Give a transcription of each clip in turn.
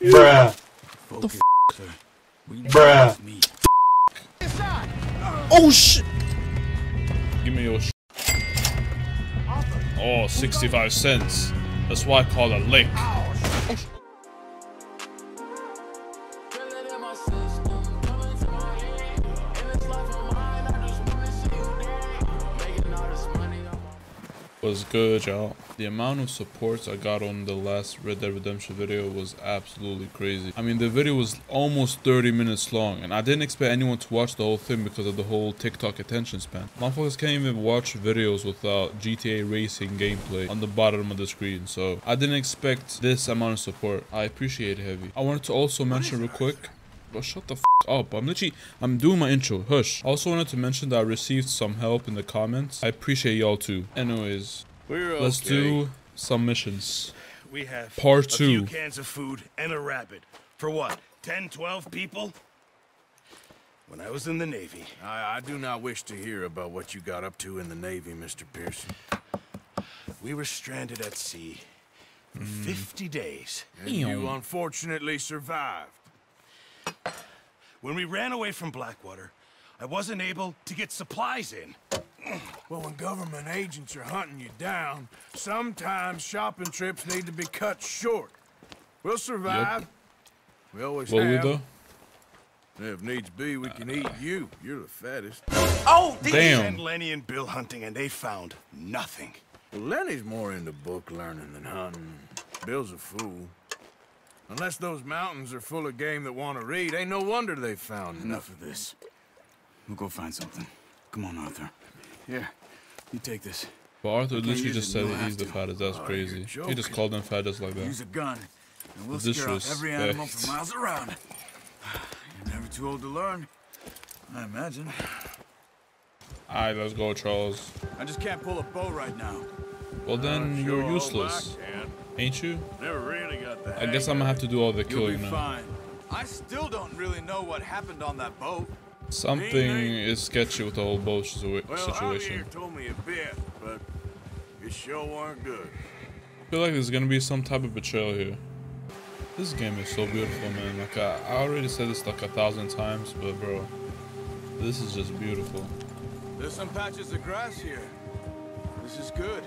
Bruh. Focus, the f***? Bruh. Me. Oh shit! Give me your sh. Oh, 65 cents. That's why I call it a lick. Oh, sh. Was good, y'all. The amount of supports I got on the last Red Dead Redemption video was absolutely crazy. I mean, the video was almost 30 minutes long, and I didn't expect anyone to watch the whole thing because of the whole TikTok attention span. Motherfuckers can't even watch videos without GTA racing gameplay on the bottom of the screen, so I didn't expect this amount of support. I appreciate it, Heavy. I wanted to also mention real quick. But shut the f up. I'm doing my intro. Hush. I also wanted to mention that I received some help in the comments. I appreciate y'all too. Anyways, let's do some missions. We have part 2. A few cans of food and a rabbit. For what? 10, 12 people? When I was in the Navy. I do not wish to hear about what you got up to in the Navy, Mr. Pearson. We were stranded at sea for 50 days. And you unfortunately survived. When we ran away from Blackwater, I wasn't able to get supplies in. Well, when government agents are hunting you down, sometimes shopping trips need to be cut short. We'll survive. Yep. We always have. If needs be, we can eat you. You're the fattest. Oh, damn. And Lenny and Bill hunting, and they found nothing. Well, Lenny's more into book learning than hunting. Bill's a fool. Unless those mountains are full of game that want to read, ain't no wonder they found enough of this. We'll go find something. Come on, Arthur. Here, you take this. But Arthur literally just said that he's the fattest. That's crazy. He just called them fattest like that. Use a gun, and we'll scare off every animal for miles around. You're never too old to learn, I imagine. Alright, let's go, Charles. I just can't pull a bow right now. Well then, you're useless. Ain't you? Never really got that. I guess I'm gonna have to do all the killing now. I still don't really know what happened on that boat. Something is sketchy with the whole boat situation. Well, Javier told me a bit, but it sure weren't good. I feel like there's gonna be some type of betrayal here. This game is so beautiful, man. Like I already said this like 1,000 times, but bro, this is just beautiful. There's some patches of grass here. This is good.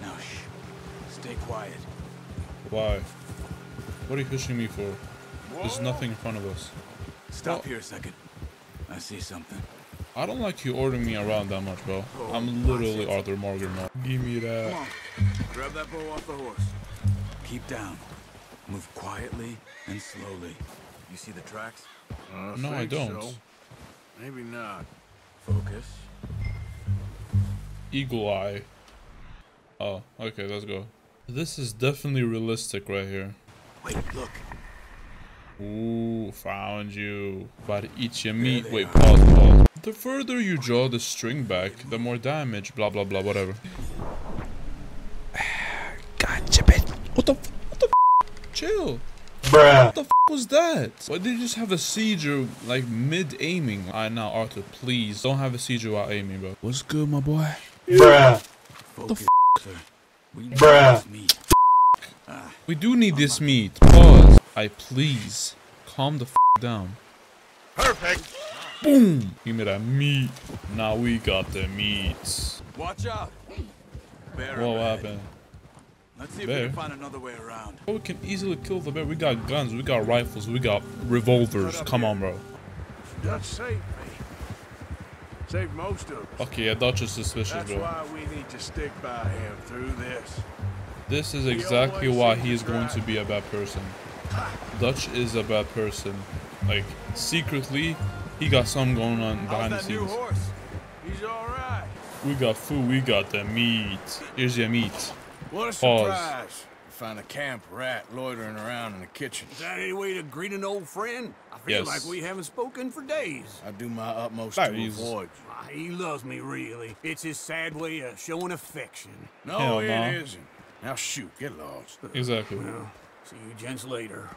No shit. Stay quiet. Why? What are you pushing me for? There's nothing in front of us. Stop here a second. I see something. I don't like you ordering me around that much, bro. I'm literally Arthur Morgan now. Give me that. Come on. Grab that bow off the horse. Keep down. Move quietly and slowly. You see the tracks? No, I don't. So. Maybe not. Focus. Eagle eye. Oh, okay, let's go. This is definitely realistic right here. Wait, look. Ooh, found you. About to eat your meat. Wait, pause. The further you draw the string back, the more damage, blah, blah, blah, whatever. Gotcha, bitch. What the f? Chill. Bruh. What the f was that? Why did you just have a seizure, like, mid-aiming? Alright, now, Arthur, please, don't have a seizure while aiming, bro. What's good, my boy? Bruh. What the f? Bruh. We do need this meat. Pause. I please calm the f down. Perfect. Boom. Give me that meat. Now we got the meat. Watch out. Bear. What happened? Let's see if we can find another way around. Oh, we can easily kill the bear. We got guns. We got rifles. We got revolvers. Come on, bro. Dutch saved me. Saved most of us. Okay, yeah, Dutch is suspicious, bro. That's why we need to stick by him through this. This is exactly why he is going to be a bad person. Dutch is a bad person. Like, secretly, he got something going on behind the scenes. He's alright. We got food, we got the meat. Here's your meat. What a surprise. Find a camp rat loitering around in the kitchen. Is that any way to greet an old friend? I feel like we haven't spoken for days. I do my utmost to avoid you. He loves me, really. It's his sad way of showing affection. No, it isn't. Now shoot, get lost. Exactly. Well, see you gents later.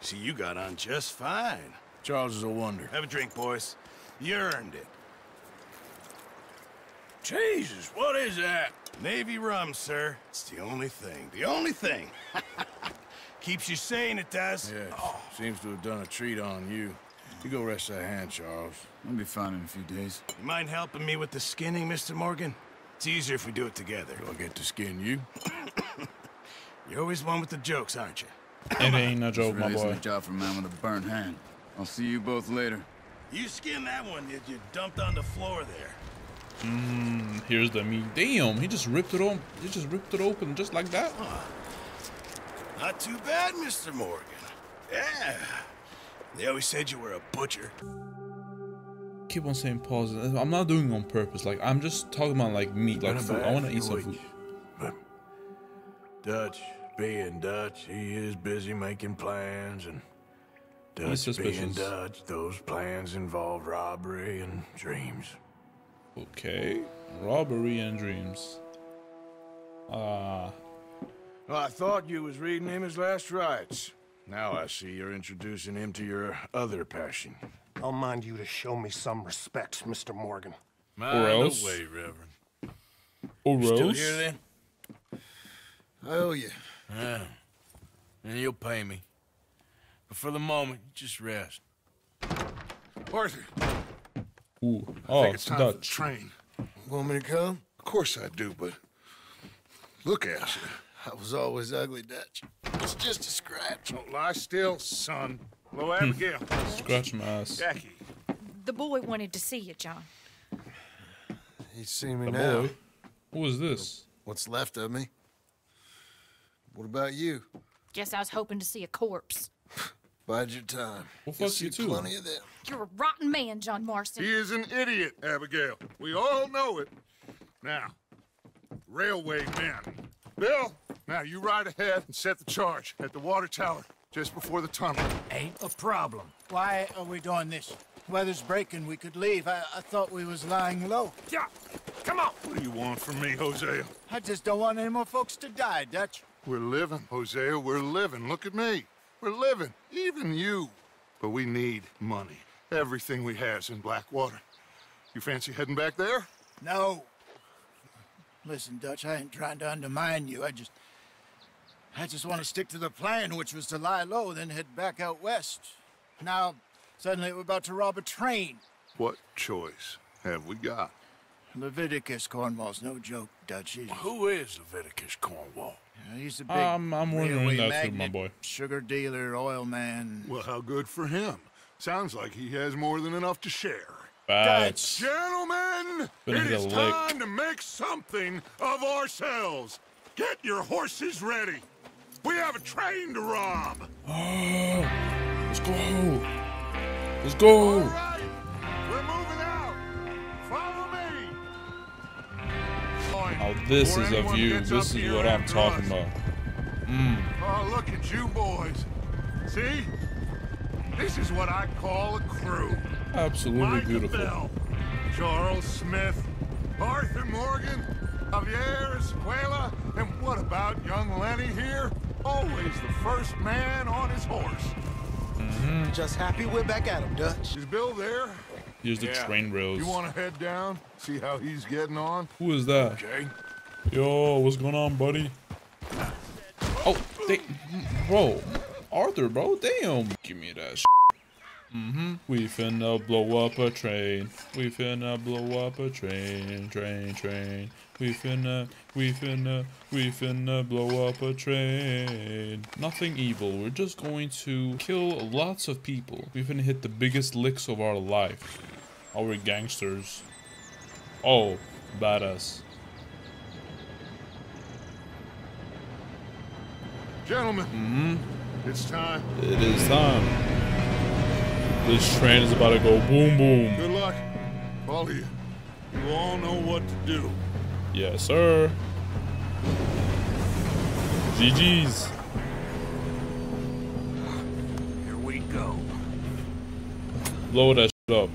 See, you got on just fine. Charles is a wonder. Have a drink, boys. You earned it. Jesus, what is that? Navy rum, sir. It's the only thing. The only thing. Keeps you sane, it does. Yeah, oh. Seems to have done a treat on you. You go rest that hand, Charles. I'll be fine in a few days. You mind helping me with the skinning, Mr. Morgan? It's easier if we do it together. Do I get to skin you? You're always one with the jokes, aren't you? It ain't a joke, my boy. It's a job for a man with a burnt hand. I'll see you both later. You skinned that one that you dumped on the floor there. Here's the meat. Damn, he just ripped it open. He just ripped it open just like that. Huh. Not too bad, Mr. Morgan. Yeah. They always said you were a butcher. Keep on saying pause. I'm not doing it on purpose. Like, I'm just talking about like meat, like food. I want to eat some food. Dutch, being Dutch, he is busy making plans, and Dutch being Dutch, those plans involve robbery and dreams. Okay, robbery and dreams. Well, I thought you was reading him his last rites. Now I see you're introducing him to your other passion. I'll mind you to show me some respect, Mr. Morgan. Or else. No way, Reverend. Or else. Still here, then? I owe you. Yeah. And you'll pay me. But for the moment, just rest. Arthur. Ooh. I think it's time for the train. Want me to come? Of course I do, but look at you. I was always ugly, Dutch. It's just a scratch. Don't lie still, son. Hello, Abigail. Scratch my ass. Jackie. The boy wanted to see you, John. He's seen me now. Boy? Who is this? What's left of me. What about you? Guess I was hoping to see a corpse. Bide your time. Well, fuck you too. Plenty of them. You're a rotten man, John Marston. He is an idiot, Abigail. We all know it. Now, railway men. Bill, now you ride ahead and set the charge at the water tower just before the tunnel. Ain't a problem. Why are we doing this? Weather's breaking. We could leave. I thought we was lying low. Yeah, come on. What do you want from me, Hosea? I just don't want any more folks to die, Dutch. We're living, Hosea. We're living. Look at me. We're living. Even you. But we need money. Everything we has in Blackwater. You fancy heading back there? No. Listen, Dutch, I ain't trying to undermine you. I just want to stick to the plan, which was to lie low, then head back out west. Now, suddenly we're about to rob a train. What choice have we got? Leviticus Cornwall's no joke, Dutch. Well, who is Leviticus Cornwall? He's a big railway magnate, my boy. Sugar dealer, oil man. Well, how good for him. Sounds like he has more than enough to share. That's gentlemen, it is time to make something of ourselves. Get your horses ready. We have a train to rob. Oh, let's go. Let's go. All right, we're moving out. Follow me. Oh, this is a view. This is what I'm talking about. Oh, look at you boys. See? This is what I call a crew. Absolutely Mike beautiful. Bell, Charles Smith, Arthur Morgan, Javier Escuela, and what about young Lenny here? Always the first man on his horse. Just happy we're back at him, Dutch. Is Bill there? Here's the train rails. You want to head down, see how he's getting on? Who is that? Okay. Yo, what's going on, buddy? Oh, bro. Arthur, bro, damn. Give me that shit. We finna blow up a train. We finna blow up a train. Train. We finna blow up a train. Nothing evil. We're just going to kill lots of people. We finna hit the biggest licks of our life. Our gangsters. Oh, badass. Gentlemen. It's time. It is time. This train is about to go boom, boom. Good luck. All of you. You all know what to do. Yes, sir. GG's. Here we go. Blow that shit up.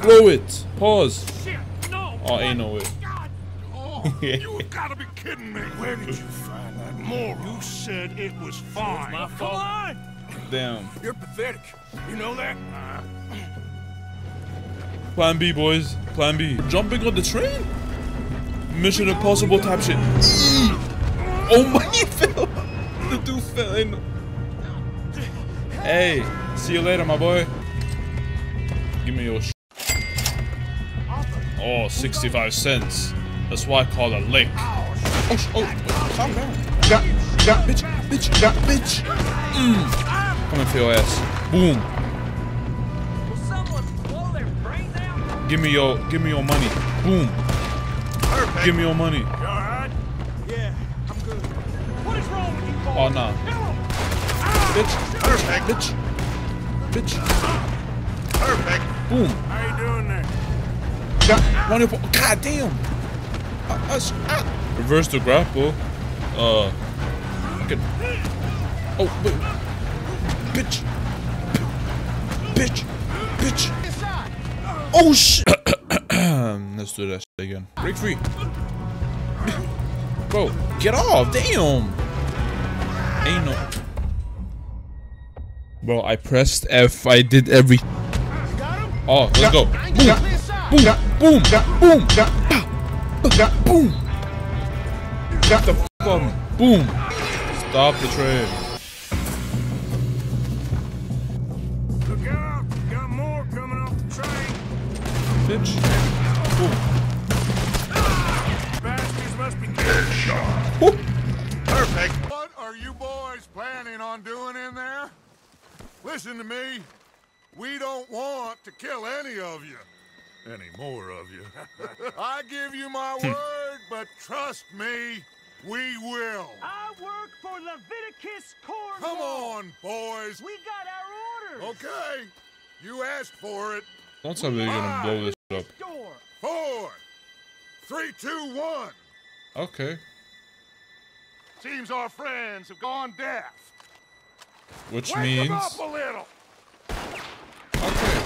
Blow it. Pause. Shit, no. Oh, ain't no way. Oh, you've got to be kidding me. Where did you find that moron? You said it was fine. It was my fault. Come on. Damn. You're pathetic. You know that? Plan B, boys. Plan B. Jumping on the train? Mission Impossible type shit. Oh my, he fell. the two fell in. Hey, see you later, my boy. Give me your sh. Oh, 65 cents. That's why I call a lick. Oh, sh oh, calm down. Got, bitch, bitch, got, bitch. Mm. Come and feel your ass. Boom. Give me your money. Boom. Perfect. Give me your money. Oh no. Bitch. Perfect. Bitch. Bitch. Perfect. Boom. How you doing there? God, run your God damn. Reverse the grapple. Okay. Oh wait. Bitch. Bitch. Bitch. Oh shit. Let's do that shit again. Break free. Bro, get off. Damn. Ain't no. Bro, I pressed F. I did every. Oh, let's go. Boom, boom, boom, boom, boom, boom. Got the f on me. Boom. Stop the train. Look out! Got more coming off the train. Bitch. Boom. Bastards must be dead. Perfect. Are you boys planning on doing in there? Listen to me. We don't want to kill any of you. Any more of you. I give you my word, but trust me, we will. I work for Leviticus Cornwall. Come on, boys. We got our orders. Okay. You asked for it. Don't tell me you're gonna blow this up. 4, 3, 2, 1. Okay. Seems our friends have gone deaf. Which means. Wake them up a little. Okay.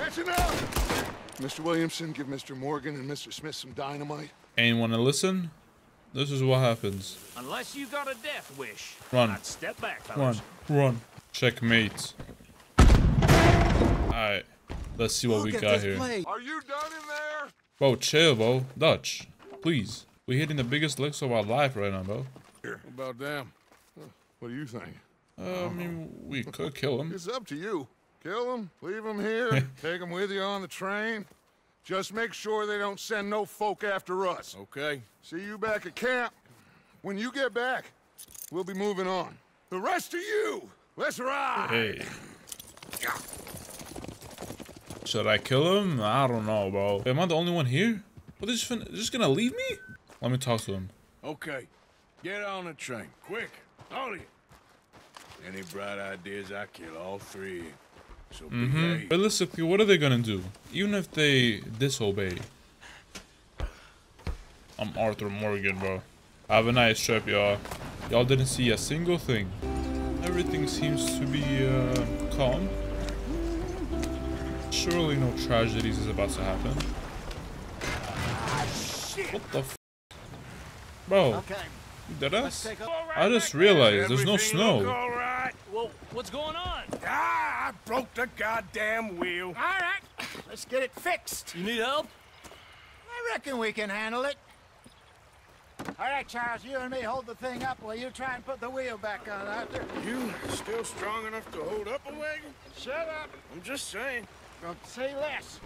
That's enough. Mr. Williamson, give Mr. Morgan and Mr. Smith some dynamite. Ain't wanna listen? This is what happens. Unless you got a death wish. Run. I'd step back, fellas. Run. Run. Checkmate. Alright, let's see what we got here. Are you done in there? Bro, chill, bro. Dutch, please. We're hitting the biggest licks of our life right now, bro. Here, about damn. What do you think? I mean, we could kill him. It's up to you. Kill him, leave him here, take him with you on the train. Just make sure they don't send no folk after us. Okay. See you back at camp. When you get back, we'll be moving on. The rest of you, let's ride. Hey. Should I kill him? I don't know, bro. Am I the only one here? What is this? Just gonna leave me? Let me talk to him. Okay, get on the train, quick, all of you. Any bright ideas? I kill all three. So behave. Realistically, what are they gonna do? Even if they disobey. I'm Arthur Morgan, bro. Have a nice trip, y'all. Y'all didn't see a single thing. Everything seems to be calm. Surely no tragedies is about to happen. What the f? Bro, okay. Did us? I just realized there's no snow. Right. Well, what's going on? Ah, I broke the goddamn wheel. All right, let's get it fixed. You need help? I reckon we can handle it. All right, Charles, you and me hold the thing up while you try and put the wheel back on, Arthur. You still strong enough to hold up a wagon? Shut up. I'm just saying. Don't say less.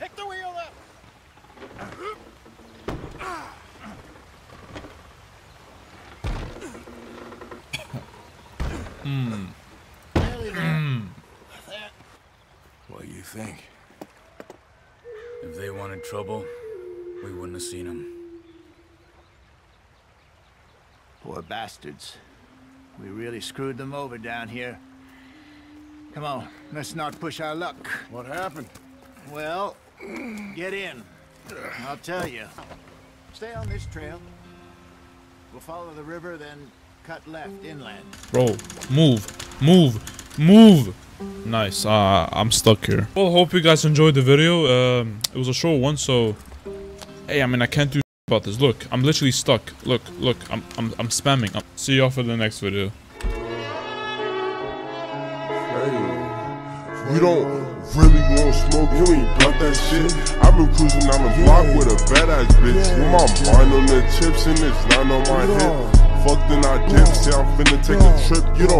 Pick the wheel up. What do you think? If they wanted trouble, we wouldn't have seen them. Poor bastards. We really screwed them over down here. Come on, let's not push our luck. What happened? Well, get in. I'll tell you. Stay on this trail. We'll follow the river, then cut left inland. Bro, move, move, move. Nice. I'm stuck here. Well, hope you guys enjoyed the video. It was a short one, so hey, I mean, I can't do shit about this. Look, I'm literally stuck. Look, look, I'm spamming. See y'all for the next video. Hey. You don't really want smoke, you ain't blunt that shit. I've been cruising on the block with a badass bitch. With my mind on the chips and this line on my hip. Fuck then I dip, say I'm finna take a trip. You don't